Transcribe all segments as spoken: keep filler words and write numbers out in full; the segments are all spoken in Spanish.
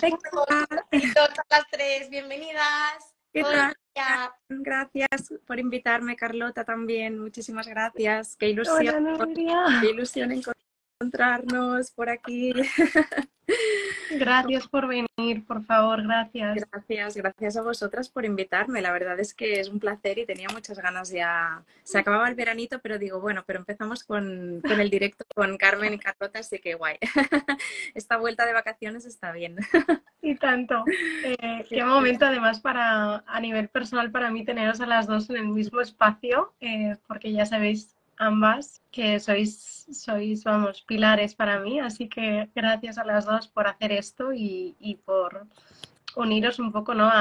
Perfecto. Todas las tres, bienvenidas. ¿Qué tal? Gracias por invitarme, Carlota, también. Muchísimas gracias. Qué ilusión. Hola, Nuria. Qué ilusión encontrarnos por aquí. Gracias por venir, por favor, gracias. Gracias, gracias a vosotras por invitarme. La verdad es que es un placer y tenía muchas ganas ya. Se acababa el veranito, pero digo, bueno, pero empezamos con, con el directo con Carmen y Carlota, así que guay. Esta vuelta de vacaciones está bien. Y tanto. Eh, qué momento además para a nivel personal para mí teneros a las dos en el mismo espacio, eh, porque ya sabéis ambas, que sois, sois, vamos, pilares para mí, así que gracias a las dos por hacer esto y, y por uniros un poco, ¿no?, a,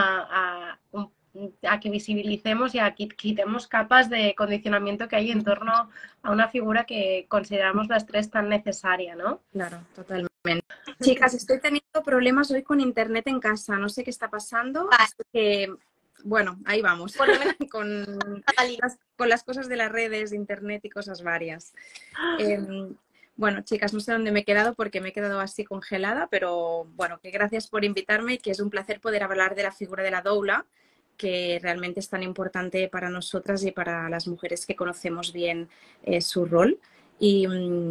a, a que visibilicemos y a que quitemos capas de condicionamiento que hay en torno a una figura que consideramos las tres tan necesaria, ¿no? Claro, totalmente. Chicas, estoy teniendo problemas hoy con internet en casa, no sé qué está pasando, así que... Bueno, ahí vamos, por lo menos con, las, con las cosas de las redes, de internet y cosas varias. Eh, bueno, chicas, no sé dónde me he quedado porque me he quedado así congelada, pero bueno, que gracias por invitarme y que es un placer poder hablar de la figura de la doula, que realmente es tan importante para nosotras y para las mujeres que conocemos bien eh, su rol. Y,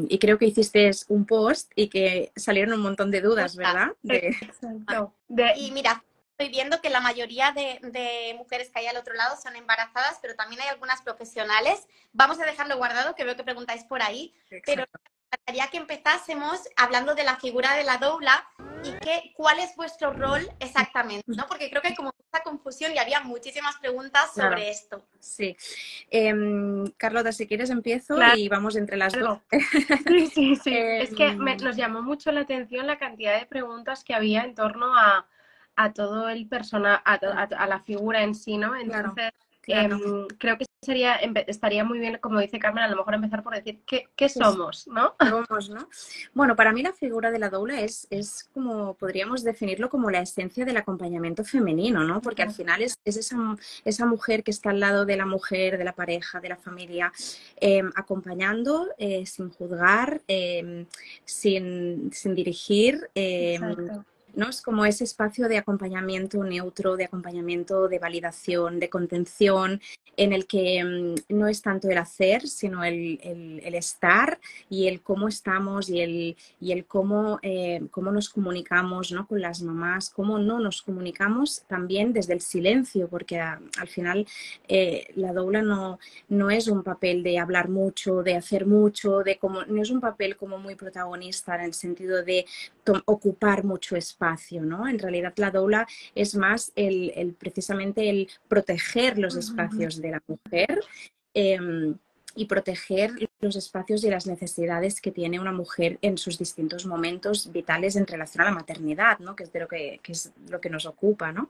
y creo que hiciste un post y que salieron un montón de dudas, ¿verdad? De... Exacto. De... Y mira... Estoy viendo que la mayoría de, de mujeres que hay al otro lado son embarazadas, pero también hay algunas profesionales. Vamos a dejarlo guardado, que veo que preguntáis por ahí. Exacto. Pero me gustaría que empezásemos hablando de la figura de la doula y que, cuál es vuestro rol exactamente, ¿no? Porque creo que hay como mucha confusión y había muchísimas preguntas sobre claro. esto. Sí. Eh, Carlota, si quieres empiezo claro. y vamos entre las dos. Sí, sí, sí. Eh, es que me, nos llamó mucho la atención la cantidad de preguntas que había en torno a... a todo el persona, a, a, a la figura en sí, ¿no? Entonces, claro, claro. Eh, creo que sería estaría muy bien, como dice Carmen, a lo mejor empezar por decir qué, qué somos, ¿no? Somos, ¿no? Bueno, para mí la figura de la doula es, es como, podríamos definirlo como la esencia del acompañamiento femenino, ¿no? Porque al final es, es esa, esa mujer que está al lado de la mujer, de la pareja, de la familia, eh, acompañando, eh, sin juzgar, eh, sin, sin dirigir, eh, exacto. ¿No? Es como ese espacio de acompañamiento neutro, de acompañamiento de validación, de contención, en el que mmm, no es tanto el hacer, sino el, el, el estar y el cómo estamos y el, y el cómo, eh, cómo nos comunicamos, ¿no?, con las mamás, cómo no nos comunicamos también desde el silencio, porque a, al final eh, la doula no, no es un papel de hablar mucho, de hacer mucho, de como, no es un papel como muy protagonista en el sentido de ocupar mucho espacio. ¿No? En realidad la doula es más el, el precisamente el proteger los espacios de la mujer eh, y proteger los espacios y las necesidades que tiene una mujer en sus distintos momentos vitales en relación a la maternidad, ¿no? Que es de lo que, que es lo que nos ocupa, ¿no?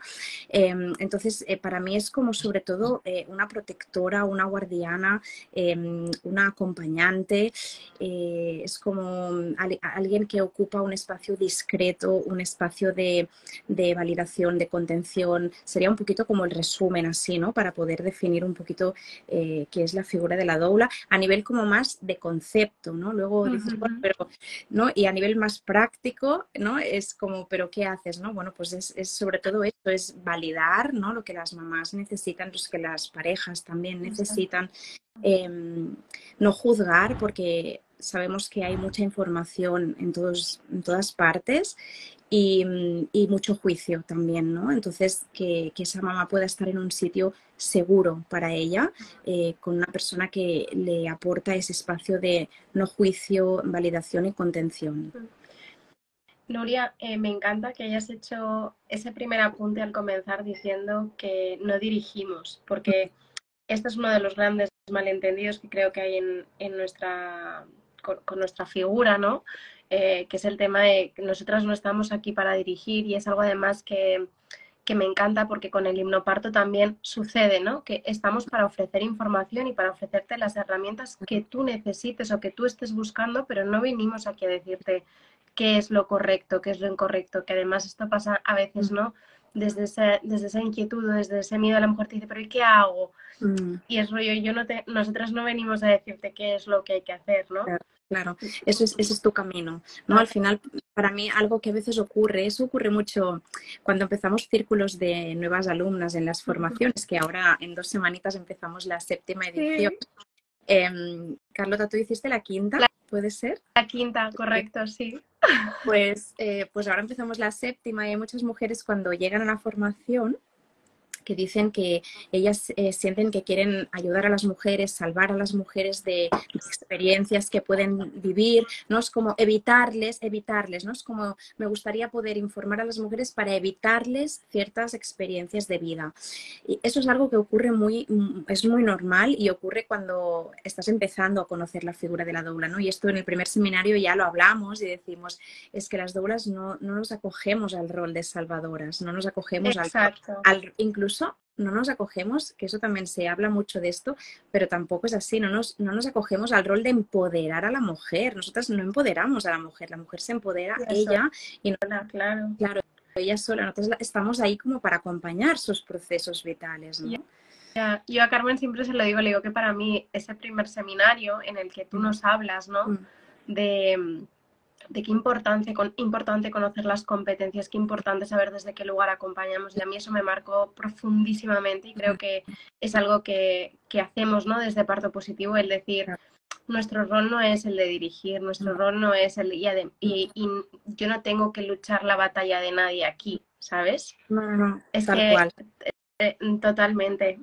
Eh, entonces, eh, para mí es como sobre todo eh, una protectora, una guardiana, eh, una acompañante, eh, es como al, alguien que ocupa un espacio discreto, un espacio de, de validación, de contención, sería un poquito como el resumen así, ¿no? Para poder definir un poquito eh, qué es la figura de la doula a nivel como más de concepto, ¿no? Luego uh-huh. dices, bueno, pero, ¿no? Y a nivel más práctico, ¿no? Es como, ¿pero qué haces, no? Bueno, pues es, es sobre todo esto, es validar, ¿no?, lo que las mamás necesitan, lo que las parejas también necesitan, eh, no juzgar, porque sabemos que hay mucha información en, todos, en todas partes y, y mucho juicio también, ¿no? Entonces, que, que esa mamá pueda estar en un sitio seguro para ella, eh, con una persona que le aporta ese espacio de no juicio, validación y contención. Nuria, eh, me encanta que hayas hecho ese primer apunte al comenzar diciendo que no dirigimos, porque este es uno de los grandes malentendidos que creo que hay en, en nuestra... con nuestra figura, ¿no? Eh, que es el tema de que nosotras no estamos aquí para dirigir y es algo además que, que me encanta porque con el hipnoparto también sucede, ¿no? Que estamos para ofrecer información y para ofrecerte las herramientas que tú necesites o que tú estés buscando, pero no venimos aquí a decirte qué es lo correcto, qué es lo incorrecto, que además esto pasa a veces, ¿no? Desde esa, desde esa inquietud, desde ese miedo, a la mujer te dice, pero ¿y qué hago? Mm. Y es rollo, yo no te, nosotras no venimos a decirte qué es lo que hay que hacer, ¿no? Claro, claro. Eso es, ese es tu camino, ¿no? Al final, para mí, algo que a veces ocurre, eso ocurre mucho cuando empezamos círculos de nuevas alumnas en las formaciones, que ahora en dos semanitas empezamos la séptima edición. Sí. Eh, Carlota, ¿tú hiciste la quinta? La... ¿Puede ser? La quinta, correcto, sí. Pues, eh, pues ahora empezamos la séptima y hay muchas mujeres cuando llegan a la formación que dicen que ellas eh, sienten que quieren ayudar a las mujeres, salvar a las mujeres de experiencias que pueden vivir, ¿no? Es como evitarles, evitarles, ¿no? Es como me gustaría poder informar a las mujeres para evitarles ciertas experiencias de vida. Y eso es algo que ocurre muy, es muy normal y ocurre cuando estás empezando a conocer la figura de la doula, ¿no? Y esto en el primer seminario ya lo hablamos y decimos, es que las doulas no, no nos acogemos al rol de salvadoras, no nos acogemos al, al incluso no nos acogemos, que eso también se habla mucho de esto, pero tampoco es así, no nos, no nos acogemos al rol de empoderar a la mujer, nosotras no empoderamos a la mujer, la mujer se empodera a ella y no, claro. claro, ella sola, nosotros estamos ahí como para acompañar sus procesos vitales, ¿no? Yeah. Yo a Carmen siempre se lo digo, le digo que para mí ese primer seminario en el que tú nos hablas, ¿no? Mm. de... de qué importante, con, importante conocer las competencias, qué importante saber desde qué lugar acompañamos. Y a mí eso me marcó profundísimamente y creo que es algo que, que hacemos, ¿no? Desde Parto Positivo, el decir, nuestro rol no es el de dirigir, nuestro rol no es el de... Y, adem, y, y yo no tengo que luchar la batalla de nadie aquí, ¿sabes? No, no, no, es tal que, cual. Eh, totalmente.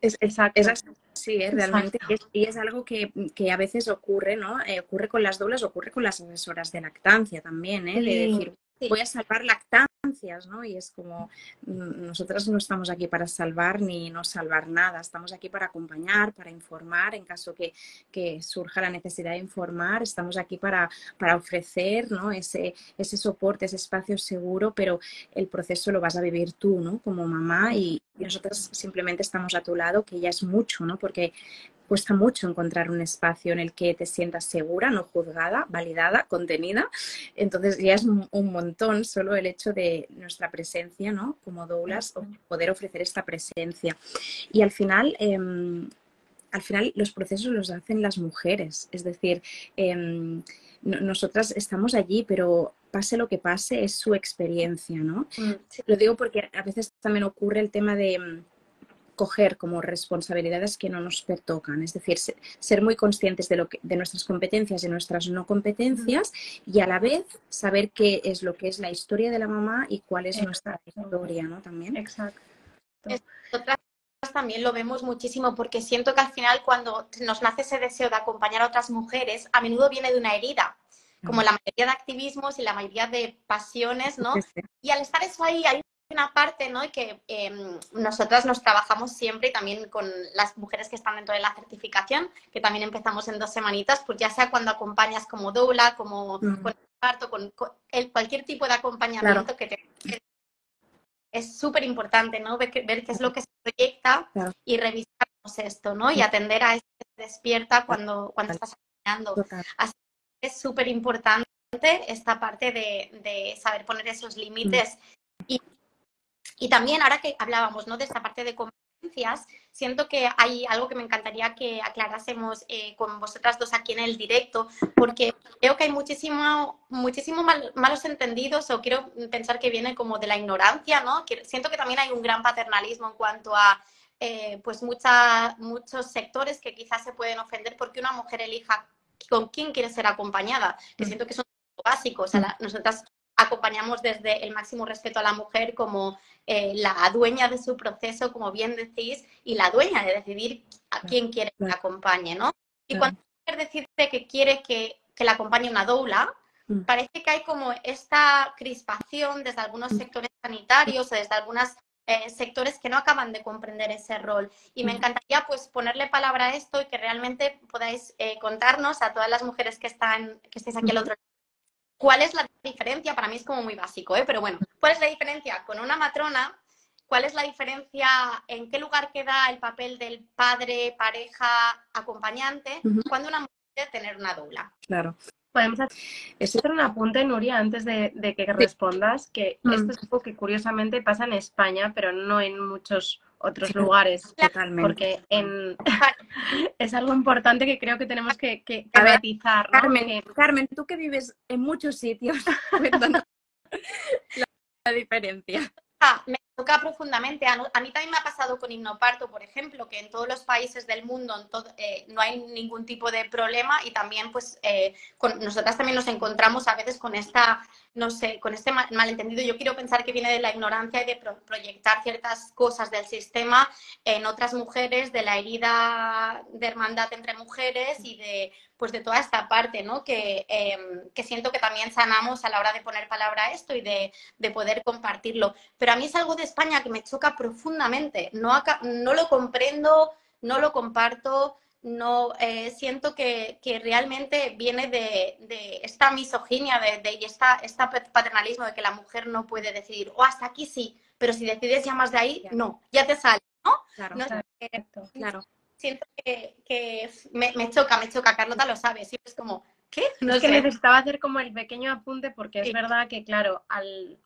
Es, exacto. Es así. Sí, ¿eh? Realmente. Y es, y es algo que, que a veces ocurre, ¿no? Eh, ocurre con las doulas, ocurre con las asesoras de lactancia también, ¿eh? Sí. De decir, voy a salvar lactancias, ¿no? Y es como, nosotras no estamos aquí para salvar ni no salvar nada, estamos aquí para acompañar, para informar, en caso que, que surja la necesidad de informar, estamos aquí para, para ofrecer, ¿no? Ese, ese soporte, ese espacio seguro, pero el proceso lo vas a vivir tú, ¿no? Como mamá y, y nosotras simplemente estamos a tu lado, que ya es mucho, ¿no? Porque cuesta mucho encontrar un espacio en el que te sientas segura, no juzgada, validada, contenida. Entonces ya es un montón solo el hecho de nuestra presencia, ¿no? Como doulas, poder ofrecer esta presencia. Y al final, eh, al final los procesos los hacen las mujeres. Es decir, eh, nosotras estamos allí, pero pase lo que pase, es su experiencia, ¿no? Sí. Lo digo porque a veces también ocurre el tema de coger como responsabilidades que no nos pertocan, es decir, ser muy conscientes de, lo que, de nuestras competencias y nuestras no competencias y a la vez saber qué es lo que es la historia de la mamá y cuál es nuestra historia, ¿no? También. Exacto. Nosotras también lo vemos muchísimo porque siento que al final cuando nos nace ese deseo de acompañar a otras mujeres, a menudo viene de una herida, como la mayoría de activismos y la mayoría de pasiones, ¿no? Y al estar eso ahí, hay una parte, ¿no? Que eh, nosotras nos trabajamos siempre y también con las mujeres que están dentro de la certificación, que también empezamos en dos semanitas, pues ya sea cuando acompañas como doula, como mm. con el parto, con, con el, cualquier tipo de acompañamiento, claro, que te... Es súper importante, ¿no? Ver, ver qué es lo que se proyecta, claro, y revisarnos esto, ¿no? Y atender a eso que se despierta cuando, cuando estás acompañando. Así que es súper importante esta parte de, de saber poner esos límites mm. y Y también ahora que hablábamos, ¿no? De esta parte de competencias, siento que hay algo que me encantaría que aclarásemos eh, con vosotras dos aquí en el directo, porque creo que hay muchísimos muchísimo mal, malos entendidos, o quiero pensar que viene como de la ignorancia, ¿no? Que siento que también hay un gran paternalismo en cuanto a eh, pues mucha, muchos sectores que quizás se pueden ofender porque una mujer elija con quién quiere ser acompañada, que siento que es un básico, o sea, la, nosotras acompañamos desde el máximo respeto a la mujer como eh, la dueña de su proceso, como bien decís, y la dueña de decidir a quién quiere que la acompañe, ¿no? Y cuando la mujer decide que quiere que, que la acompañe una doula, parece que hay como esta crispación desde algunos sectores sanitarios o desde algunos eh, sectores que no acaban de comprender ese rol. Y me encantaría pues ponerle palabra a esto y que realmente podáis eh, contarnos a todas las mujeres que están que estáis aquí al otro lado. ¿Cuál es la diferencia? Para mí es como muy básico, ¿eh? Pero bueno, ¿cuál es la diferencia con una matrona? ¿Cuál es la diferencia? ¿En qué lugar queda el papel del padre, pareja, acompañante? Uh-huh. Cuando una mujer quiere tener una doula. Claro. Podemos hacer un apunte, Nuria, antes de, de que respondas, que mm. esto es algo que curiosamente pasa en España, pero no en muchos otros sí, lugares. Totalmente. Porque en... es algo importante que creo que tenemos que, que, que ver, matizar, ¿no? Carmen, que... Carmen, tú que vives en muchos sitios, cuéntanos la, la diferencia. Ah, me toca profundamente. A, a mí también me ha pasado con Hipnoparto, por ejemplo, que en todos los países del mundo en todo, eh, no hay ningún tipo de problema y también, pues, eh, con, nosotras también nos encontramos a veces con esta, no sé, con este mal, malentendido. Yo quiero pensar que viene de la ignorancia y de pro, proyectar ciertas cosas del sistema en otras mujeres, de la herida de hermandad entre mujeres y de, pues, de toda esta parte, ¿no? Que, eh, que siento que también sanamos a la hora de poner palabra a esto y de, de poder compartirlo. Pero a mí es algo de España que me choca profundamente. No, acá, no lo comprendo, no lo comparto, no eh, siento que, que realmente viene de, de esta misoginia de, de, y esta, esta paternalismo de que la mujer no puede decidir, o oh, hasta aquí sí, pero si decides ya más de ahí, no, ya te sale, ¿no? Claro, no, claro. claro. Siento que, que me, me choca, me choca, Carlota lo sabe, siempre es como, ¿qué? No es sé. Que necesitaba hacer como el pequeño apunte porque es sí. verdad que, claro, al...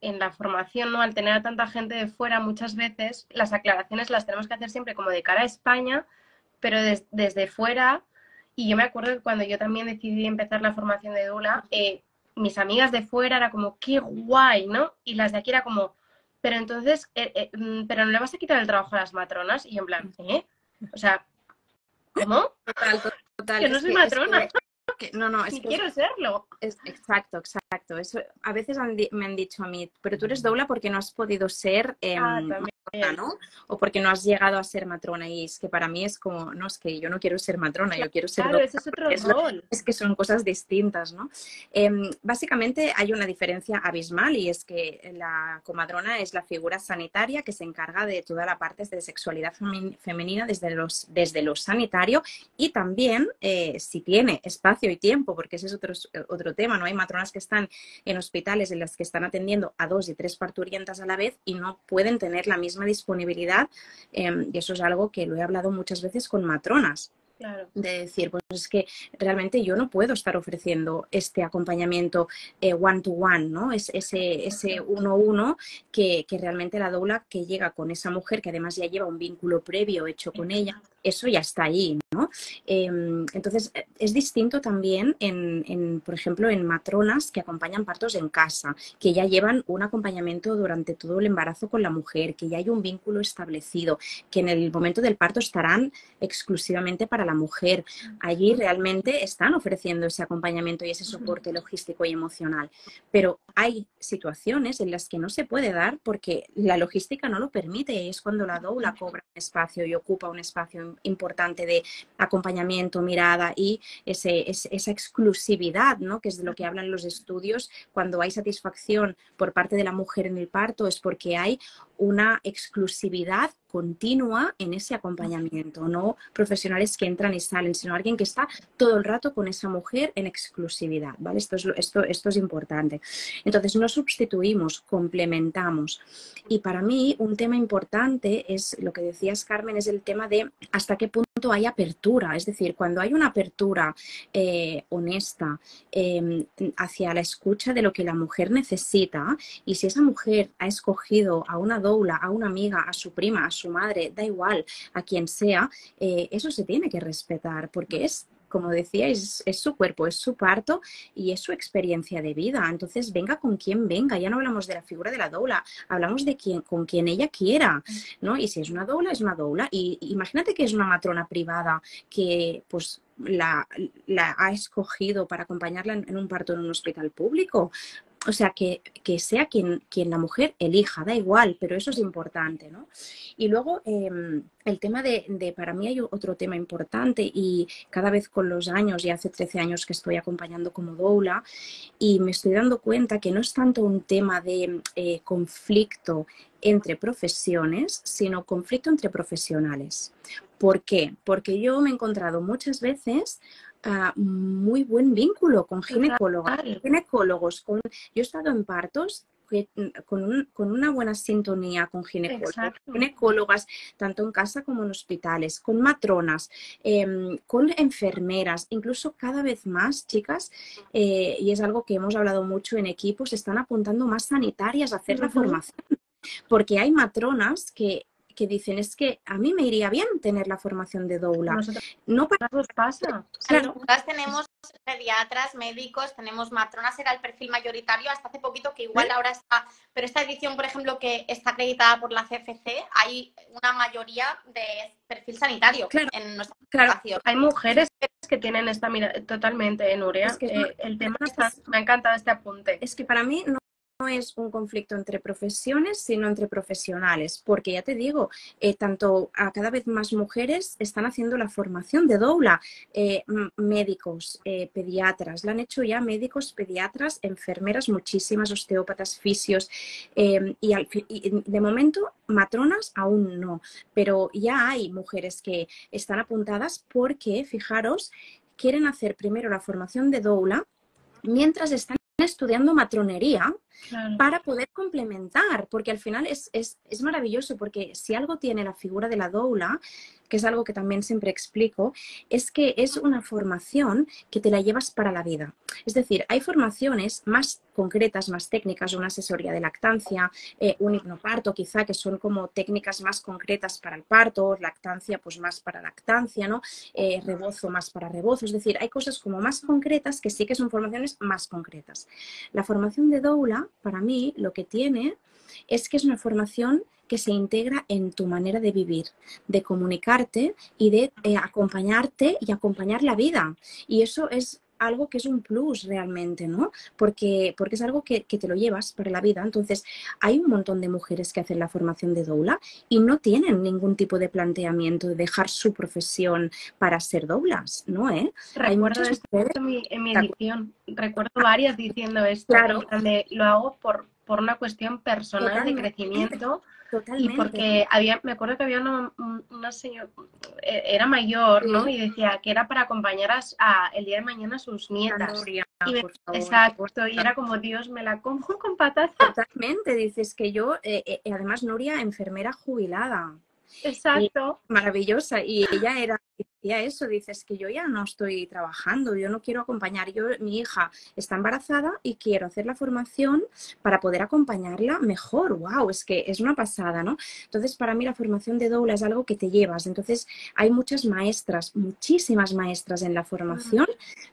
en la formación, ¿no? Al tener a tanta gente de fuera, muchas veces las aclaraciones las tenemos que hacer siempre como de cara a España, pero des, desde fuera. Y yo me acuerdo que cuando yo también decidí empezar la formación de doula, eh, mis amigas de fuera era como, ¡qué guay!, ¿no? Y las de aquí era como, pero entonces, eh, eh, pero no le vas a quitar el trabajo a las matronas. Y yo en plan, ¿eh? O sea, ¿cómo? Total, total. Que no soy matrona. Es que... Que, no, no, es que quiero serlo. Es, exacto, exacto. Eso, a veces han di, me han dicho a mí, pero tú eres doula porque no has podido ser eh, ah, matrona, ¿no? O porque no has llegado a ser matrona. Y es que para mí es como, no, es que yo no quiero ser matrona, claro, yo quiero ser claro, doula. Ese es otro es, rol. Es que son cosas distintas, ¿no? Eh, básicamente hay una diferencia abismal y es que la comadrona es la figura sanitaria que se encarga de toda la parte de sexualidad femenina desde, los, desde lo sanitario y también, eh, si tiene espacio y tiempo, porque ese es otro, otro tema, ¿no? Hay matronas que están en hospitales en las que están atendiendo a dos y tres parturientas a la vez y no pueden tener la misma disponibilidad, eh, y eso es algo que lo he hablado muchas veces con matronas. Claro. De decir, pues es que realmente yo no puedo estar ofreciendo este acompañamiento eh, one to one, ¿no? Es, ese, ese uno a uno que, que realmente la doula que llega con esa mujer, que además ya lleva un vínculo previo hecho con ella, eso ya está ahí, ¿no? Eh, entonces, es distinto también, en, en, por ejemplo, en matronas que acompañan partos en casa, que ya llevan un acompañamiento durante todo el embarazo con la mujer, que ya hay un vínculo establecido, que en el momento del parto estarán exclusivamente para la mujer. Allí realmente están ofreciendo ese acompañamiento y ese soporte logístico y emocional. Pero hay situaciones en las que no se puede dar porque la logística no lo permite y es cuando la doula cobra un espacio y ocupa un espacio importante de acompañamiento, mirada y ese, es, esa exclusividad, ¿no? Que es de lo que hablan los estudios. Cuando hay satisfacción por parte de la mujer en el parto es porque hay una exclusividad continua en ese acompañamiento, no profesionales que entran y salen, sino alguien que está todo el rato con esa mujer en exclusividad, ¿vale? Esto es, esto, esto es importante. Entonces, no sustituimos, complementamos. Y para mí, un tema importante es, lo que decías, Carmen, es el tema de hasta qué punto hay apertura. Es decir, cuando hay una apertura eh, honesta eh, hacia la escucha de lo que la mujer necesita, y si esa mujer ha escogido a una doula, a una amiga, a su prima, a su madre, da igual, a quien sea, eh, eso se tiene que respetar porque es, como decía, es, es su cuerpo, es su parto y es su experiencia de vida. Entonces, venga con quien venga. Ya no hablamos de la figura de la doula, hablamos de quien, con quien ella quiera, ¿no? Y si es una doula, es una doula. Y imagínate que es una matrona privada que, pues, la, la ha escogido para acompañarla en, en un parto en un hospital público. O sea, que, que sea quien, quien la mujer elija, da igual, pero eso es importante, ¿no? Y luego eh, el tema de, de, para mí hay otro tema importante y cada vez con los años, y hace trece años que estoy acompañando como doula y me estoy dando cuenta que no es tanto un tema de eh, conflicto entre profesiones, sino conflicto entre profesionales. ¿Por qué? Porque yo me he encontrado muchas veces... Uh, muy buen vínculo con ginecólogas, ginecólogos. Con... Yo he estado en partos que, con, un, con una buena sintonía con ginecólogas, ginecólogas, tanto en casa como en hospitales, con matronas, eh, con enfermeras, incluso cada vez más, chicas, eh, y es algo que hemos hablado mucho en equipo, se están apuntando más sanitarias a hacer uh-huh. la formación, porque hay matronas que... que dicen, es que a mí me iría bien tener la formación de doula. Nosotros, no para... nos pasa. Claro. Nosotras tenemos pediatras, médicos, tenemos matronas, era el perfil mayoritario hasta hace poquito, que igual ¿sí? ahora está... Pero esta edición, por ejemplo, que está acreditada por la C F C, hay una mayoría de perfil sanitario claro, en nuestra claro. población. Hay mujeres que tienen esta mirada totalmente, Nuria. Es que eh, es el tema está... Es... Me ha encantado este apunte. Es que para mí... no No es un conflicto entre profesiones, sino entre profesionales, porque ya te digo, eh, tanto a cada vez más mujeres están haciendo la formación de doula, eh, médicos, eh, pediatras, la han hecho ya médicos, pediatras, enfermeras, muchísimas, osteópatas, fisios, eh, y, al, y de momento matronas aún no, pero ya hay mujeres que están apuntadas porque, fijaros, quieren hacer primero la formación de doula mientras están estudiando matronería claro. para poder complementar, porque al final es, es, es maravilloso, porque si algo tiene la figura de la doula, que es algo que también siempre explico, es que es una formación que te la llevas para la vida. Es decir, hay formaciones más concretas, más técnicas, una asesoría de lactancia, eh, un hipnoparto quizá, que son como técnicas más concretas para el parto, lactancia pues más para lactancia, ¿no? Eh, rebozo más para rebozo, es decir, hay cosas como más concretas que sí que son formaciones más concretas. La formación de doula, para mí, lo que tiene es que es una formación que se integra en tu manera de vivir, de comunicarte y de eh, acompañarte y acompañar la vida. Y eso es algo que es un plus realmente, ¿no? Porque, porque es algo que, que te lo llevas para la vida. Entonces, hay un montón de mujeres que hacen la formación de doula y no tienen ningún tipo de planteamiento de dejar su profesión para ser doulas, ¿no? ¿Eh? Recuerdo esto en mi, en mi edición. Recuerdo varias diciendo esto. Claro. De, lo hago por... por una cuestión personal totalmente, de crecimiento totalmente. Y porque había, me acuerdo que había una, una señora, era mayor, ¿no? Sí. Y decía que era para acompañar a, a el día de mañana a sus nietas. Nuria, y me, por favor, exacto, por y era como, Dios, me la como con patatas. Totalmente, dices que yo, eh, eh, además Nuria, enfermera jubilada. Exacto. Y maravillosa, y ella era... Decía eso, dices que yo ya no estoy trabajando, yo no quiero acompañar, yo mi hija está embarazada y quiero hacer la formación para poder acompañarla mejor. Wow, es que es una pasada, ¿no? Entonces, para mí la formación de doula es algo que te llevas. Entonces, hay muchas maestras, muchísimas maestras en la formación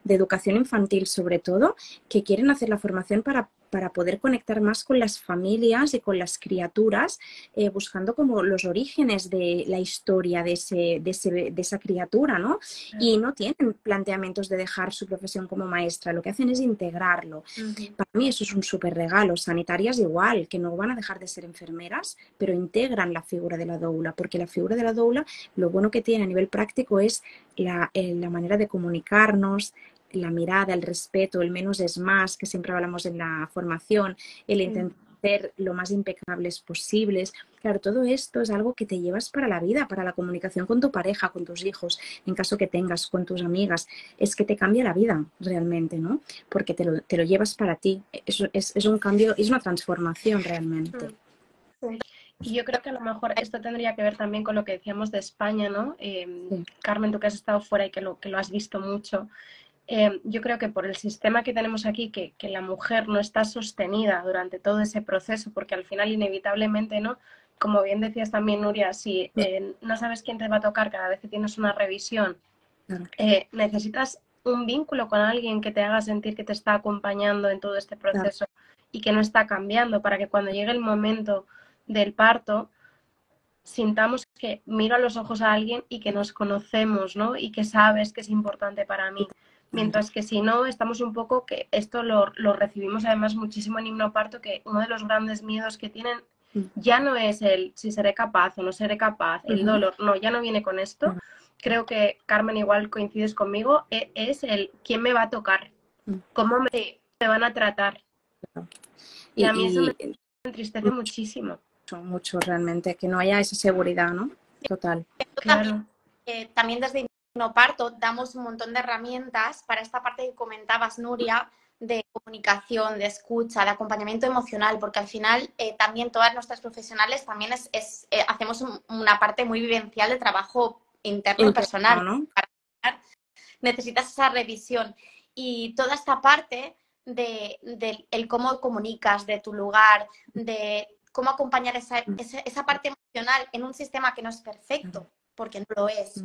de educación infantil, sobre todo, que quieren hacer la formación para, para poder conectar más con las familias y con las criaturas, eh, buscando como los orígenes de la historia de, ese, de, ese, de esa criatura, ¿no? Y no tienen planteamientos de dejar su profesión como maestra, lo que hacen es integrarlo. Uh-huh. Para mí eso es un súper regalo. Sanitarias igual, que no van a dejar de ser enfermeras, pero integran la figura de la doula, porque la figura de la doula, lo bueno que tiene a nivel práctico es la, eh, la manera de comunicarnos, la mirada, el respeto, el menos es más, que siempre hablamos en la formación, el intentar uh-huh. ser lo más impecables posibles. Claro, todo esto es algo que te llevas para la vida, para la comunicación con tu pareja, con tus hijos, en caso que tengas, con tus amigas. Es que te cambia la vida realmente, ¿no? Porque te lo, te lo llevas para ti. Es, es, es un cambio, es una transformación realmente. Sí. Y yo creo que a lo mejor esto tendría que ver también con lo que decíamos de España, ¿no? Eh, sí. Carmen, tú que has estado fuera y que lo, que lo has visto mucho. Eh, yo creo que por el sistema que tenemos aquí, que, que la mujer no está sostenida durante todo ese proceso, porque al final inevitablemente, ¿no? Como bien decías también, Nuria, si eh, no sabes quién te va a tocar cada vez que tienes una revisión, eh, necesitas un vínculo con alguien que te haga sentir que te está acompañando en todo este proceso claro. y que no está cambiando, para que cuando llegue el momento del parto sintamos que miro a los ojos a alguien y que nos conocemos, ¿no? Y que sabes que es importante para mí. Mientras que si no, estamos un poco, que esto lo, lo recibimos además muchísimo en Hipnoparto, que uno de los grandes miedos que tienen ya no es el si seré capaz o no seré capaz, el dolor, no, ya no viene con esto. Creo que, Carmen, igual coincides conmigo, es el quién me va a tocar, cómo me, me van a tratar. Y a mí eso me entristece muchísimo. Mucho realmente, que no haya esa seguridad, ¿no? Total. Claro. Eh, también desde Hipnoparto damos un montón de herramientas para esta parte que comentabas, Nuria, de comunicación, de escucha, de acompañamiento emocional, porque al final eh, también todas nuestras profesionales también es, es eh, hacemos un, una parte muy vivencial de trabajo interno, interno personal, ¿no? Para, necesitas esa revisión y toda esta parte de, de el cómo comunicas, de tu lugar, de cómo acompañar esa, esa, esa parte emocional en un sistema que no es perfecto, porque no lo es.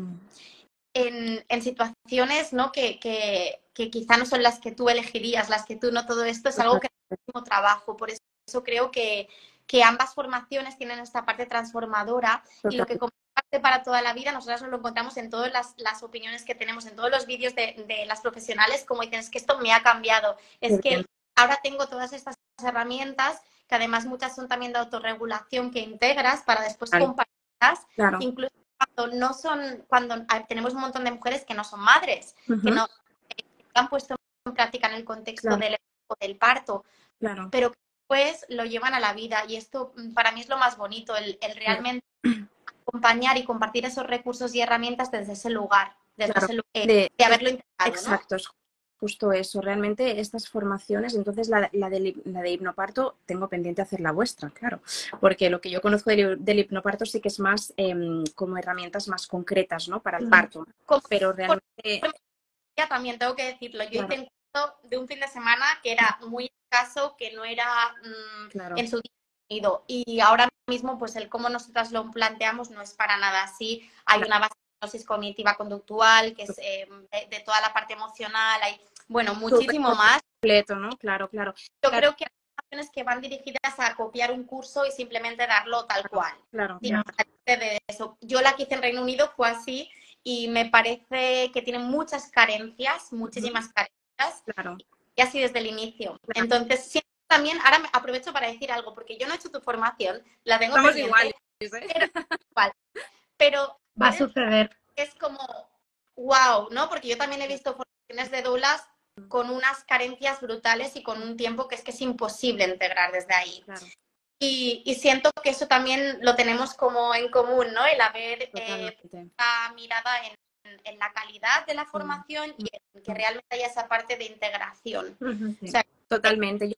En, en situaciones, ¿no? que, que, que quizá no son las que tú elegirías, las que tú no, todo esto es algo que es un trabajo. Por eso, eso creo que, que ambas formaciones tienen esta parte transformadora. Total. Y lo que comparte para toda la vida, nosotras nos lo encontramos en todas las, las opiniones que tenemos, en todos los vídeos de, de las profesionales, como dicen, es que esto me ha cambiado, es Total. Que ahora tengo todas estas herramientas, que además muchas son también de autorregulación que integras para después Ay. Compartirlas, claro. Incluso cuando no son, cuando tenemos un montón de mujeres que no son madres, uh-huh. que no que han puesto en práctica en el contexto claro. del, del parto, claro. pero que después lo llevan a la vida, y esto para mí es lo más bonito, el, el realmente claro. acompañar y compartir esos recursos y herramientas desde ese lugar, desde claro. ese lugar de, de haberlo integrado. Exacto, ¿no? Justo eso, realmente estas formaciones, entonces la, la, de, la de hipnoparto tengo pendiente hacer la vuestra, claro, porque lo que yo conozco del, del hipnoparto sí que es más eh, como herramientas más concretas, ¿no? Para el parto, como, pero realmente... Ya también tengo que decirlo, yo claro. hice un curso de un fin de semana que era muy escaso, que no era mmm, claro. en su contenido, y ahora mismo pues el cómo nosotras lo planteamos no es para nada así, hay claro. una base hipnosis cognitiva conductual, que es eh, de, de toda la parte emocional, hay, bueno, muchísimo más. Completo, ¿no? Claro, claro. Yo claro. creo que hay acciones que van dirigidas a copiar un curso y simplemente darlo tal claro, cual. Claro, sí, claro. De eso. Yo la que hice en Reino Unido fue así y me parece que tiene muchas carencias, muchísimas uh-huh. carencias. Claro. Y así desde el inicio. Claro. Entonces, siempre también, ahora me aprovecho para decir algo, porque yo no he hecho tu formación, la tengo Estamos iguales, ¿eh? Pero, pero va a suceder. Es como, wow, ¿no? Porque yo también he visto formaciones de doulas con unas carencias brutales y con un tiempo que es que es imposible integrar desde ahí. Claro. Y, y siento que eso también lo tenemos como en común, ¿no? El haber eh, la mirada en, en, en la calidad de la formación sí. y en que realmente haya esa parte de integración. Sí. O sea, totalmente. Yo...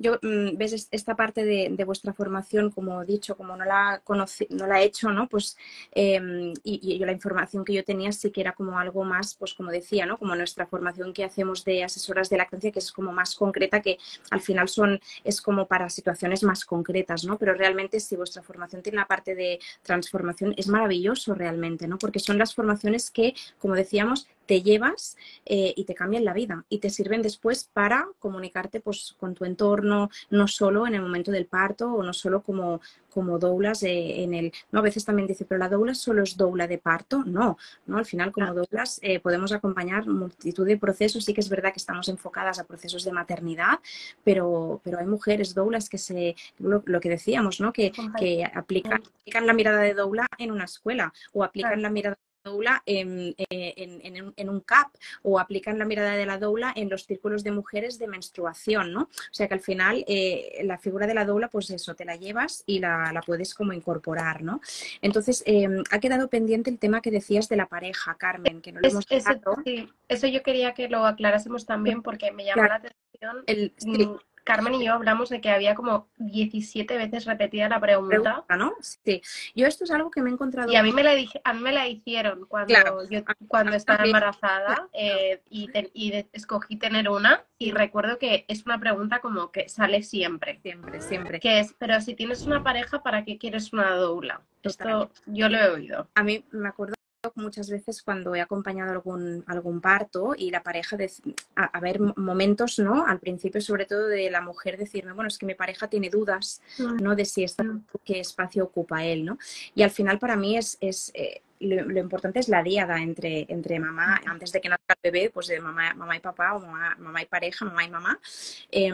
Yo, ves, esta parte de, de vuestra formación, como he dicho, como no la, conocí, no la he hecho, ¿no? Pues, eh, y, y yo la información que yo tenía sí que era como algo más, pues como decía, ¿no? Como nuestra formación que hacemos de asesoras de lactancia, que es como más concreta, que al final son, es como para situaciones más concretas, ¿no? Pero realmente si vuestra formación tiene la parte de transformación, es maravilloso realmente, ¿no? Porque son las formaciones que, como decíamos, te llevas eh, y te cambian la vida y te sirven después para comunicarte pues, con tu entorno, no solo en el momento del parto o no solo como, como doulas eh, en el... ¿no? A veces también dice, pero la doula solo es doula de parto. No, no, al final como doulas eh, podemos acompañar multitud de procesos. Sí que es verdad que estamos enfocadas a procesos de maternidad, pero, pero hay mujeres doulas que se... Lo, lo que decíamos, ¿no? Que, que aplican, aplican la mirada de doula en una escuela o aplican claro. la mirada doula en, en, en, en un C A P o aplican la mirada de la doula en los círculos de mujeres de menstruación, ¿no? O sea que al final eh, la figura de la doula, pues eso, te la llevas y la, la puedes como incorporar, ¿no? Entonces, eh, ha quedado pendiente el tema que decías de la pareja, Carmen, que no lo es, hemos tratado. Eso, sí. Eso yo quería que lo aclarásemos también porque me llamó claro. la atención. El, sí. Carmen y yo hablamos de que había como diecisiete veces repetida la pregunta. pregunta ¿no? Sí. Yo esto es algo que me he encontrado... Y a mí me la, dije, a mí me la hicieron cuando, claro. yo, cuando estaba embarazada eh, y, te, y de, escogí tener una y recuerdo que es una pregunta como que sale siempre. Siempre, siempre. Que es, pero si tienes una pareja, ¿para qué quieres una doula? Esto yo lo he oído. A mí me acuerdo muchas veces cuando he acompañado algún, algún parto y la pareja, de, a, a ver, momentos, ¿no? Al principio, sobre todo, de la mujer decirme, bueno, es que mi pareja tiene dudas, ¿no? De si está, qué espacio ocupa él, ¿no? Y al final para mí es... es eh, Lo, lo importante es la diada entre, entre mamá, antes de que nazca el bebé, pues de mamá, mamá y papá o mamá, mamá y pareja, mamá y mamá. Eh,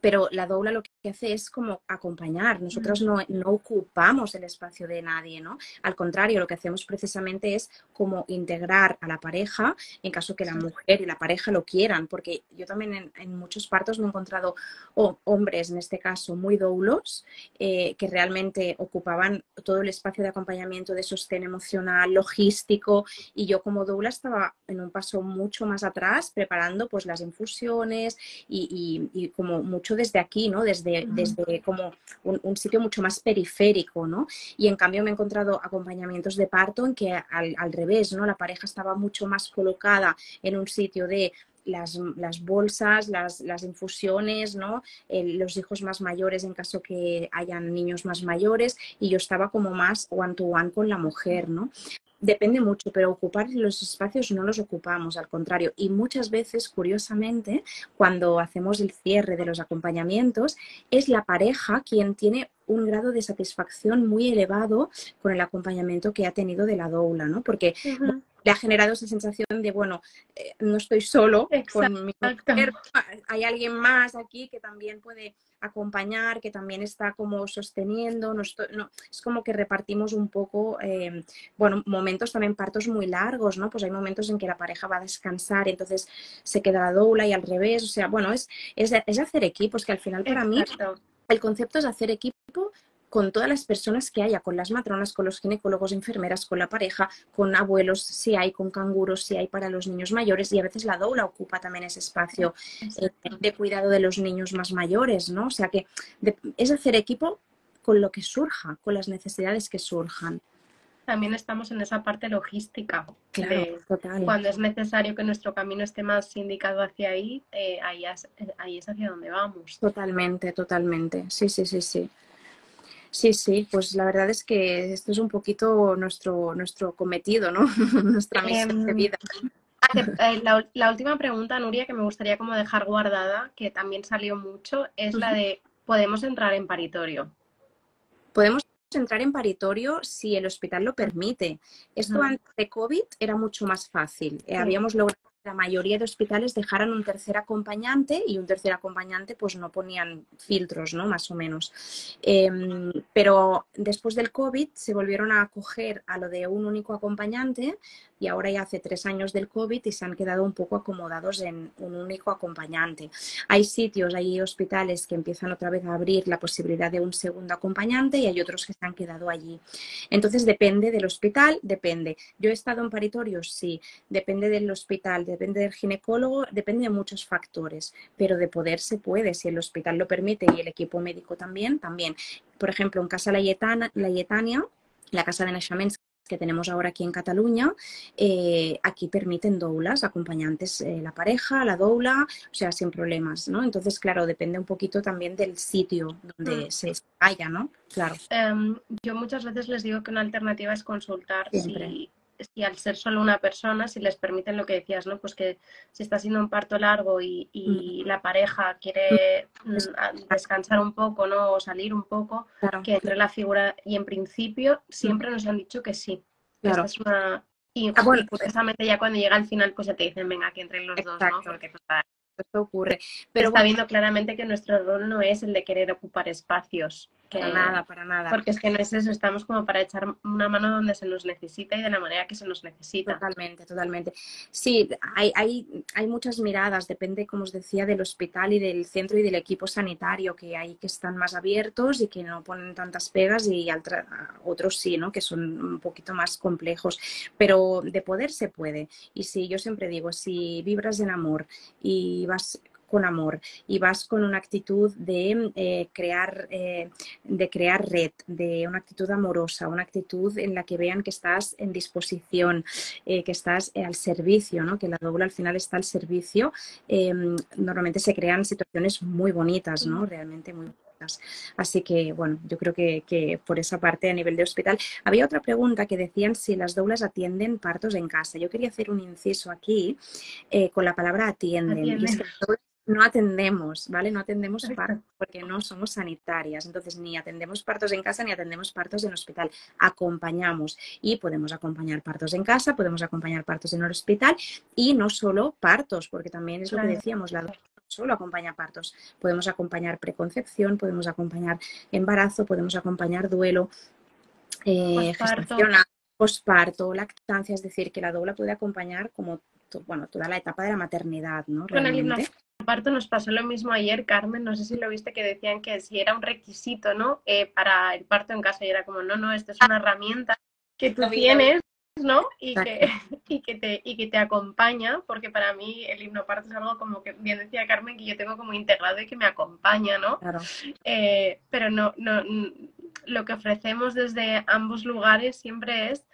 pero la doula lo que que hace es como acompañar. Nosotros no, no ocupamos el espacio de nadie, ¿no? Al contrario, lo que hacemos precisamente es como integrar a la pareja en caso que la mujer y la pareja lo quieran, porque yo también en, en muchos partos me he encontrado oh, hombres, en este caso, muy doulos, eh, que realmente ocupaban todo el espacio de acompañamiento, de sostén emocional, logístico, y yo como doula estaba en un paso mucho más atrás preparando pues las infusiones y, y, y como mucho desde aquí, ¿no? Desde desde como un, un sitio mucho más periférico, ¿no? Y en cambio me he encontrado acompañamientos de parto en que al, al revés, ¿no? La pareja estaba mucho más colocada en un sitio de las, las bolsas, las, las infusiones, ¿no? El, los hijos más mayores en caso que hayan niños más mayores, y yo estaba como más one to one con la mujer, ¿no? Depende mucho, pero ocupar los espacios no los ocupamos, al contrario. Y muchas veces, curiosamente, cuando hacemos el cierre de los acompañamientos, es la pareja quien tiene un grado de satisfacción muy elevado con el acompañamiento que ha tenido de la doula, ¿no? Porque uh-huh. le ha generado esa sensación de, bueno, eh, no estoy solo. Exacto. Con mi mujer, hay alguien más aquí que también puede acompañar, que también está como sosteniendo, no estoy, no, es como que repartimos un poco, eh, bueno, momentos también, partos muy largos, ¿no? Pues hay momentos en que la pareja va a descansar, entonces se queda la doula y al revés, o sea, bueno, es, es, es hacer equipos, que al final para Exacto. mí el concepto es hacer equipo con todas las personas que haya, con las matronas, con los ginecólogos, enfermeras, con la pareja, con abuelos, si hay, con canguros, si hay para los niños mayores, y a veces la doula ocupa también ese espacio eh, de cuidado de los niños más mayores, ¿no? O sea que de, es hacer equipo con lo que surja, con las necesidades que surjan. También estamos en esa parte logística. Claro, de, total. Cuando es necesario que nuestro camino esté más indicado hacia ahí, eh, ahí, es, ahí es hacia donde vamos. Totalmente, totalmente. Sí, sí, sí, sí. Sí, sí, pues la verdad es que esto es un poquito nuestro, nuestro cometido, ¿no? Nuestra misión eh, de vida. La, la última pregunta, Nuria, que me gustaría como dejar guardada, que también salió mucho, es la de ¿podemos entrar en paritorio? ¿Podemos entrar en paritorio si el hospital lo permite? Esto uh-huh. antes de COVID era mucho más fácil. Sí. Habíamos logrado la mayoría de hospitales dejaran un tercer acompañante, y un tercer acompañante pues no ponían filtros, ¿no? Más o menos. Eh, pero después del COVID se volvieron a acoger a lo de un único acompañante, y ahora ya hace tres años del COVID y se han quedado un poco acomodados en un único acompañante. Hay sitios, hay hospitales que empiezan otra vez a abrir la posibilidad de un segundo acompañante, y hay otros que se han quedado allí. Entonces depende del hospital, depende. Yo he estado en paritorio, sí, depende del hospital, depende del ginecólogo, depende de muchos factores, pero de poder se puede, si el hospital lo permite y el equipo médico también, también. Por ejemplo, en Casa Laietania, la casa de Nexamens que tenemos ahora aquí en Cataluña, eh, aquí permiten doulas, acompañantes, eh, la pareja, la doula, o sea, sin problemas, ¿no? Entonces, claro, depende un poquito también del sitio donde mm. se haya, ¿no? Claro. Um, yo muchas veces les digo que una alternativa es consultar si, si al ser solo una persona, si les permiten lo que decías, ¿no? Pues que si está haciendo un parto largo y, y mm. la pareja quiere mm. descansar un poco, ¿no? O salir un poco, claro. que entre la figura, y en principio siempre nos han dicho que sí. Claro. Esta es una... Y ah, bueno, precisamente ya cuando llega al final pues ya te dicen, venga, que entren los Exacto. dos, ¿no? Porque total, esto ocurre. Pero está bueno, viendo claramente que nuestro rol no es el de querer ocupar espacios. Que, para nada, para nada. Porque es que no es eso, estamos como para echar una mano donde se nos necesita y de la manera que se nos necesita. Totalmente, totalmente. Sí, hay, hay, hay muchas miradas, depende, como os decía, del hospital y del centro y del equipo sanitario, que hay que están más abiertos y que no ponen tantas pegas, y altra, otros sí, ¿no? Que son un poquito más complejos. Pero de poder se puede. Y sí, yo siempre digo, si vibras en amor y vas con amor y vas con una actitud de eh, crear eh, de crear red, de una actitud amorosa, una actitud en la que vean que estás en disposición, eh, que estás eh, al servicio, ¿no? Que la doula al final está al servicio, eh, normalmente se crean situaciones muy bonitas, ¿no? Realmente muy bonitas. Así que, bueno, yo creo que, que por esa parte a nivel de hospital. Había otra pregunta que decían si las doulas atienden partos en casa. Yo quería hacer un inciso aquí eh, con la palabra atienden. Atienden. Y es que no atendemos, ¿vale? No atendemos partos porque no somos sanitarias. Entonces, ni atendemos partos en casa ni atendemos partos en hospital. Acompañamos, y podemos acompañar partos en casa, podemos acompañar partos en el hospital, y no solo partos, porque también es lo que decíamos, la doula solo acompaña partos. Podemos acompañar preconcepción, podemos acompañar embarazo, podemos acompañar duelo, eh, gestacional, posparto, lactancia. Es decir, que la doula puede acompañar como bueno, toda la etapa de la maternidad, ¿no? Con el hipnoparto nos pasó lo mismo ayer, Carmen, no sé si lo viste, que decían que si era un requisito, ¿no? Eh, para el parto en casa, y era como, no, no, esto es una herramienta que tú tienes, ¿no? Y que, y, que te, y que te acompaña, porque para mí el hipnoparto es algo como que, bien decía Carmen, que yo tengo como integrado y que me acompaña, ¿no? Claro. Eh, pero no, no, lo que ofrecemos desde ambos lugares siempre es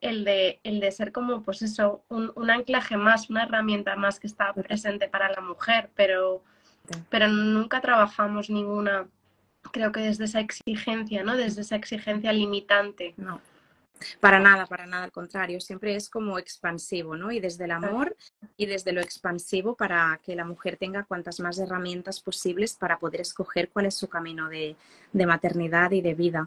el de, el de ser como, pues eso, un, un anclaje más, una herramienta más que está presente para la mujer, pero, pero nunca trabajamos ninguna, creo que desde esa exigencia, ¿no? Desde esa exigencia limitante. No. Para nada, para nada, al contrario, siempre es como expansivo, ¿no? Y desde el amor y desde lo expansivo para que la mujer tenga cuantas más herramientas posibles para poder escoger cuál es su camino de, de maternidad y de vida.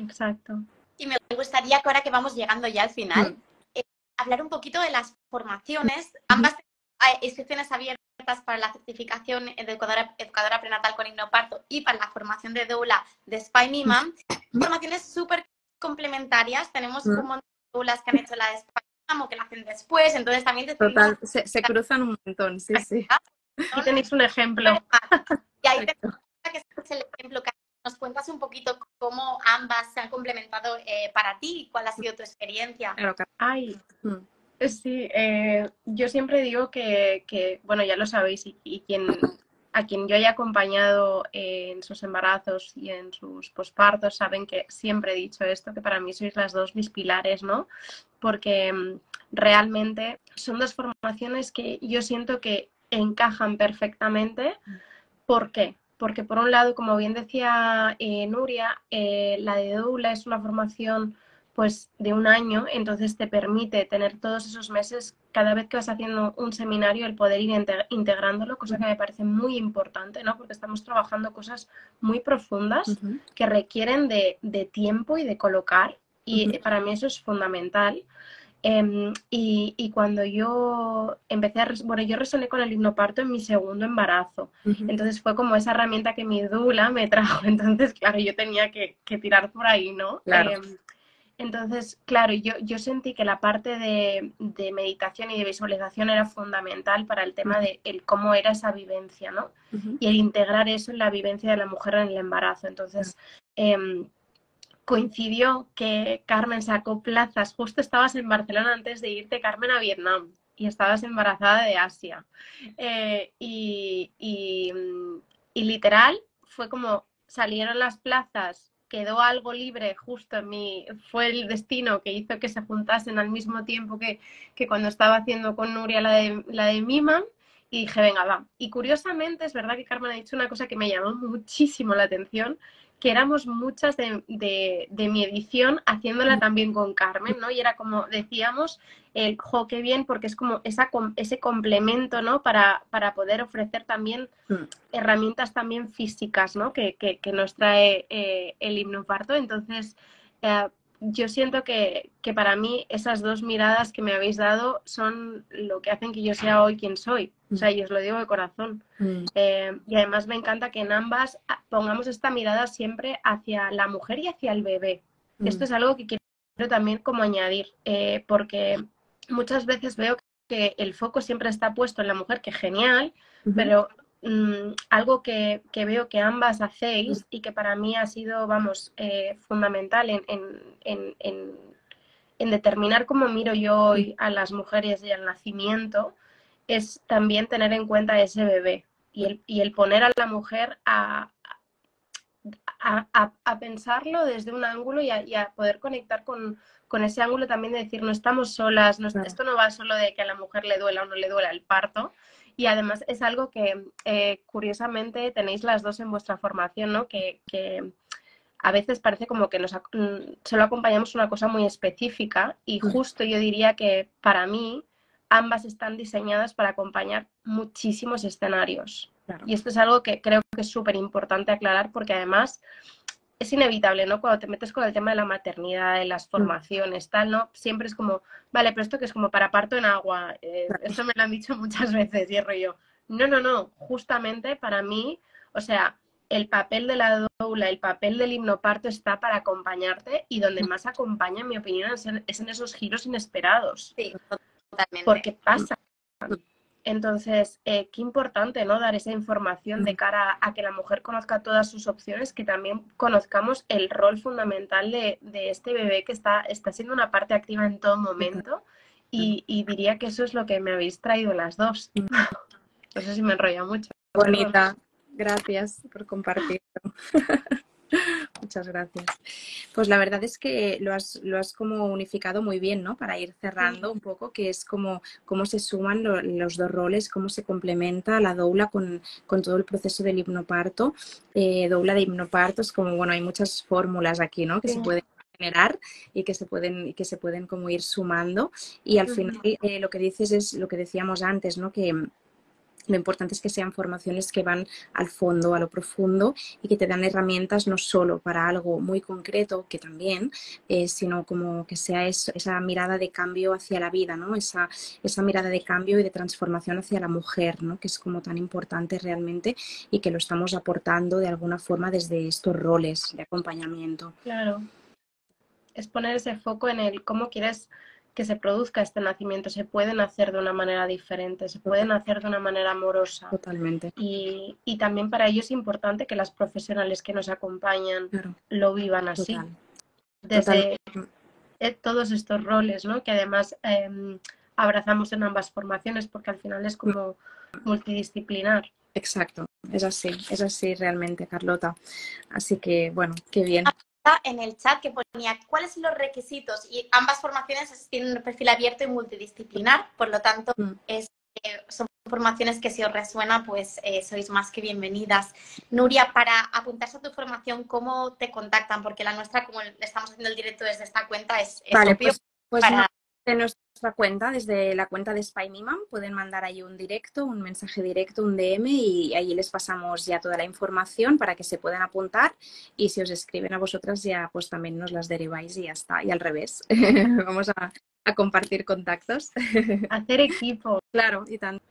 Exacto. Y me gustaría que ahora que vamos llegando ya al final, eh, hablar un poquito de las formaciones. Ambas inscripciones abiertas para la certificación de educadora, educadora prenatal con hipnoparto y para la formación de doula de S P I-MIMA. Formaciones súper complementarias, tenemos un montón de doulas que han hecho la de España o que la hacen después, entonces también... Decidimos... Total, se, se cruzan un montón, sí, sí. Aquí tenéis un ejemplo. Y ahí tenemos que es el ejemplo que nos cuentas un poquito cómo ambas se han complementado eh, para ti y cuál ha sido tu experiencia. Ay, sí, eh, yo siempre digo que, que, bueno, ya lo sabéis, y, y quien... a quien yo haya acompañado en sus embarazos y en sus pospartos saben que siempre he dicho esto, que para mí sois las dos mis pilares, ¿no? Porque realmente son dos formaciones que yo siento que encajan perfectamente. ¿Por qué? Porque por un lado, como bien decía eh, Nuria, eh, la de doula es una formación pues de un año, entonces te permite tener todos esos meses, cada vez que vas haciendo un seminario, el poder ir integrándolo, cosa que me parece muy importante, ¿no? Porque estamos trabajando cosas muy profundas uh-huh. que requieren de, de tiempo y de colocar, y uh-huh. para mí eso es fundamental. Eh, y, y cuando yo empecé a... Bueno, yo resoné con el hipnoparto en mi segundo embarazo. Uh-huh. Entonces fue como esa herramienta que mi doula me trajo. Entonces, claro, yo tenía que, que tirar por ahí, ¿no? Claro. Eh, Entonces, claro, yo, yo sentí que la parte de, de meditación y de visualización era fundamental para el tema de el cómo era esa vivencia, ¿no? Uh-huh. Y el integrar eso en la vivencia de la mujer en el embarazo. Entonces, uh-huh. eh, coincidió que Carmen sacó plazas. Justo estabas en Barcelona antes de irte, Carmen, a Vietnam. Y estabas embarazada de Asia. Eh, y, y, y literal fue como salieron las plazas. Quedó algo libre justo en mí, fue el destino que hizo que se juntasen al mismo tiempo que, que cuando estaba haciendo con Nuria la de, la de Mima, y dije, venga, va. Y curiosamente, es verdad que Carmen ha dicho una cosa que me llamó muchísimo la atención, que éramos muchas de, de, de mi edición haciéndola también con Carmen, ¿no? Y era como decíamos, el jo, qué bien, porque es como esa, ese complemento, ¿no? Para, para poder ofrecer también herramientas también físicas, ¿no? Que, que, que nos trae eh, el hipnoparto. Entonces, eh, yo siento que, que para mí esas dos miradas que me habéis dado son lo que hacen que yo sea hoy quien soy. O sea, yo os lo digo de corazón. Mm. Eh, y además me encanta que en ambas pongamos esta mirada siempre hacia la mujer y hacia el bebé. Mm. Esto es algo que quiero también como añadir, eh, porque muchas veces veo que el foco siempre está puesto en la mujer, que genial, mm-hmm. pero... Mm, algo que, que veo que ambas hacéis y que para mí ha sido, vamos, eh, fundamental en, en, en, en, en determinar cómo miro yo hoy a las mujeres y al nacimiento, es también tener en cuenta ese bebé y el, y el poner a la mujer a, a, a, a pensarlo desde un ángulo y a, y a poder conectar con, con ese ángulo también de decir, no estamos solas, no, esto no va solo de que a la mujer le duela o no le duela el parto. Y además es algo que, eh, curiosamente, tenéis las dos en vuestra formación, ¿no? Que, que a veces parece como que nos solo acompañamos una cosa muy específica y justo yo diría que, para mí, ambas están diseñadas para acompañar muchísimos escenarios. Claro. Y esto es algo que creo que es súper importante aclarar porque, además, es inevitable, ¿no? Cuando te metes con el tema de la maternidad, de las formaciones, tal, ¿no? Siempre es como, vale, pero esto que es como para parto en agua. Eh, eso me lo han dicho muchas veces, y es rollo. No, no, no. Justamente para mí, o sea, el papel de la doula, el papel del hipnoparto está para acompañarte y donde más acompaña, en mi opinión, es en esos giros inesperados. Sí, totalmente. Porque pasa. Entonces, eh, qué importante, ¿no? Dar esa información de cara a que la mujer conozca todas sus opciones, que también conozcamos el rol fundamental de, de este bebé que está, está siendo una parte activa en todo momento y, y diría que eso es lo que me habéis traído las dos. No sé si me enrollo mucho. Bonita. Gracias por compartirlo. Muchas gracias. Pues la verdad es que lo has, lo has como unificado muy bien, ¿no? Para ir cerrando un poco, que es como cómo se suman lo, los dos roles, cómo se complementa la doula con, con todo el proceso del hipnoparto. Eh, doula de hipnoparto es como, bueno, hay muchas fórmulas aquí, ¿no? Que sí. se pueden generar y que se pueden, que se pueden como ir sumando. Y al final eh, lo que dices es lo que decíamos antes, ¿no? Que lo importante es que sean formaciones que van al fondo, a lo profundo y que te dan herramientas no solo para algo muy concreto, que también, eh, sino como que sea eso, esa mirada de cambio hacia la vida, ¿no? Esa, esa mirada de cambio y de transformación hacia la mujer, ¿no? Que es como tan importante realmente y que lo estamos aportando de alguna forma desde estos roles de acompañamiento. Claro. Es poner ese foco en el cómo quieres que se produzca este nacimiento. Se pueden hacer de una manera diferente, se pueden hacer de una manera amorosa. Totalmente. Y, y también para ello es importante que las profesionales que nos acompañan claro. lo vivan así. Total. Desde Total. todos estos roles, ¿no? Que además eh, abrazamos en ambas formaciones porque al final es como multidisciplinar. Exacto, es así, es así realmente, Carlota. Así que, bueno, qué bien. En el chat que ponía cuáles son los requisitos y ambas formaciones tienen un perfil abierto y multidisciplinar, por lo tanto es, eh, son formaciones que si os resuena pues eh, sois más que bienvenidas. Nuria, para apuntarse a tu formación, ¿cómo te contactan? Porque la nuestra, como estamos haciendo el directo desde esta cuenta, es, es vale, obvio pues, pues para... no. De nuestra cuenta, desde la cuenta de S P I-MIMA, pueden mandar ahí un directo, un mensaje directo, un D M y ahí les pasamos ya toda la información para que se puedan apuntar y si os escriben a vosotras ya pues también nos las deriváis y ya está, y al revés. Vamos a, a compartir contactos. Hacer equipo. Claro, y tanto,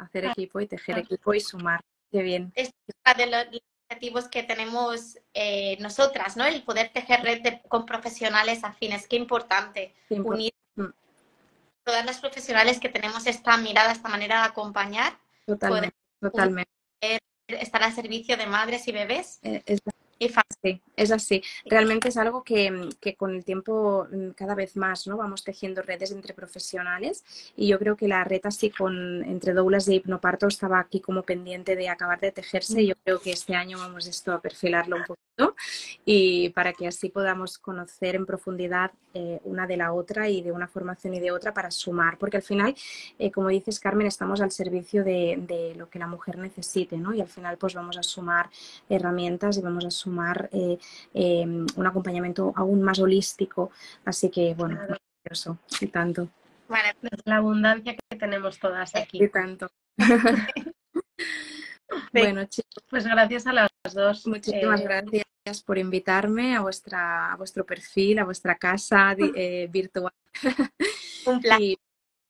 hacer equipo y tejer equipo y sumar. Qué bien. Es de los objetivos que tenemos eh, nosotras, ¿no? El poder tejer red de, con profesionales afines. Qué importante, Qué importante. unir todas las profesionales que tenemos esta mirada, esta manera de acompañar. Totalmente. Totalmente. Estar al servicio de madres y bebés. Eh, es, y sí, es así. Realmente es algo que, que con el tiempo cada vez más, ¿no? Vamos tejiendo redes entre profesionales y yo creo que la red así con, entre doulas de hipnoparto estaba aquí como pendiente de acabar de tejerse y yo creo que este año vamos esto a perfilarlo un poco. Y para que así podamos conocer en profundidad eh, una de la otra y de una formación y de otra para sumar, porque al final, eh, como dices Carmen, estamos al servicio de, de lo que la mujer necesite, ¿no? Y al final pues vamos a sumar herramientas y vamos a sumar eh, eh, un acompañamiento aún más holístico, así que bueno, claro. maravilloso y tanto. Bueno, es la abundancia que tenemos todas aquí. Y tanto. Bueno, chicos, pues gracias a las dos. Muchísimas eh, gracias por invitarme a vuestra a vuestro perfil, a vuestra casa eh, virtual. Un placer. Y,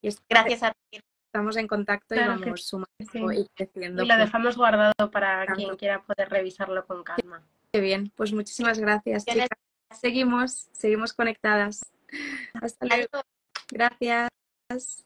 y gracias a ti. Estamos en contacto claro y vamos sumando sí. y creciendo. Y lo dejamos guardado para claro. quien quiera poder revisarlo con calma. Qué bien, pues muchísimas gracias, chicas. Seguimos, seguimos conectadas. Hasta luego. Gracias.